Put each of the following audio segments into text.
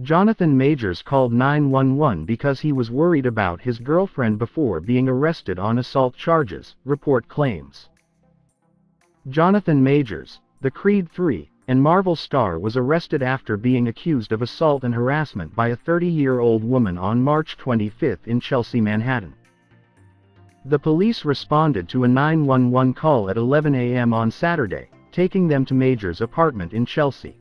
Jonathan Majors called 911 because he was worried about his girlfriend before being arrested on assault charges, report claims. Jonathan Majors, the Creed 3 and Marvel star, was arrested after being accused of assault and harassment by a 30-year-old woman on March 25 in Chelsea, Manhattan. The police responded to a 911 call at 11 a.m. on Saturday, taking them to Majors' apartment in Chelsea.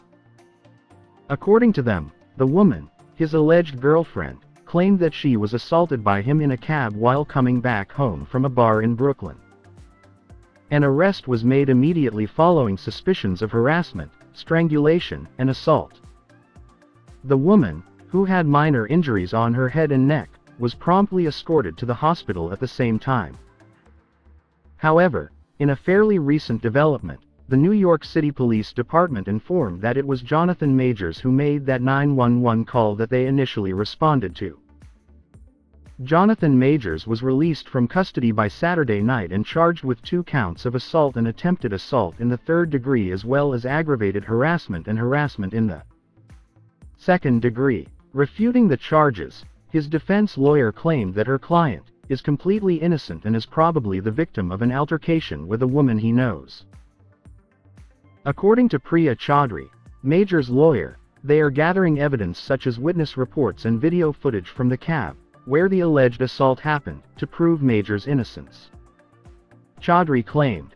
According to them, the woman, his alleged girlfriend, claimed that she was assaulted by him in a cab while coming back home from a bar in Brooklyn. An arrest was made immediately following suspicions of harassment, strangulation, and assault. The woman, who had minor injuries on her head and neck, was promptly escorted to the hospital at the same time. However, in a fairly recent development, the New York City Police Department informed that it was Jonathan Majors who made that 911 call that they initially responded to. Jonathan Majors was released from custody by Saturday night and charged with 2 counts of assault and attempted assault in the 3rd degree, as well as aggravated harassment and harassment in the 2nd degree. Refuting the charges, his defense lawyer claimed that her client is completely innocent and is probably the victim of an altercation with a woman he knows. According to Priya Chaudhry, Majors' lawyer, they are gathering evidence such as witness reports and video footage from the cab, where the alleged assault happened, to prove Majors' innocence. Chaudhry claimed,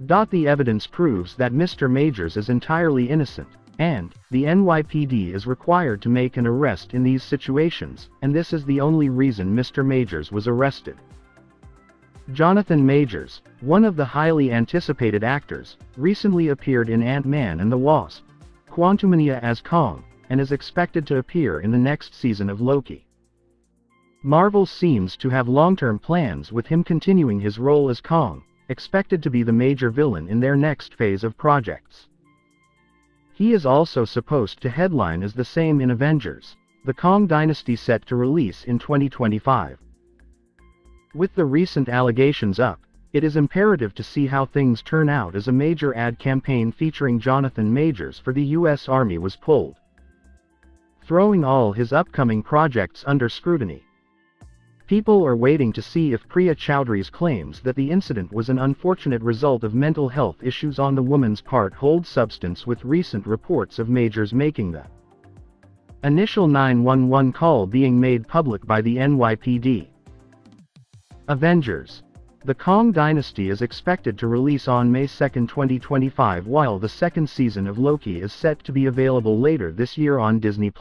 "The evidence proves that Mr. Majors is entirely innocent, and the NYPD is required to make an arrest in these situations, and this is the only reason Mr. Majors was arrested." Jonathan Majors, one of the highly anticipated actors, recently appeared in Ant-Man and the Wasp: Quantumania as Kang, and is expected to appear in the next season of Loki. Marvel seems to have long-term plans with him continuing his role as Kang, expected to be the major villain in their next phase of projects. He is also supposed to headline as the same in Avengers: The Kang Dynasty, set to release in 2025. With the recent allegations up, it is imperative to see how things turn out, as a major ad campaign featuring Jonathan Majors for the U.S. Army was pulled, throwing all his upcoming projects under scrutiny. People are waiting to see if Priya Chaudhry's claims that the incident was an unfortunate result of mental health issues on the woman's part hold substance, with recent reports of Majors making the initial 911 call being made public by the NYPD. Avengers: The Kang Dynasty is expected to release on May 2, 2025, while the 2nd season of Loki is set to be available later this year on Disney+.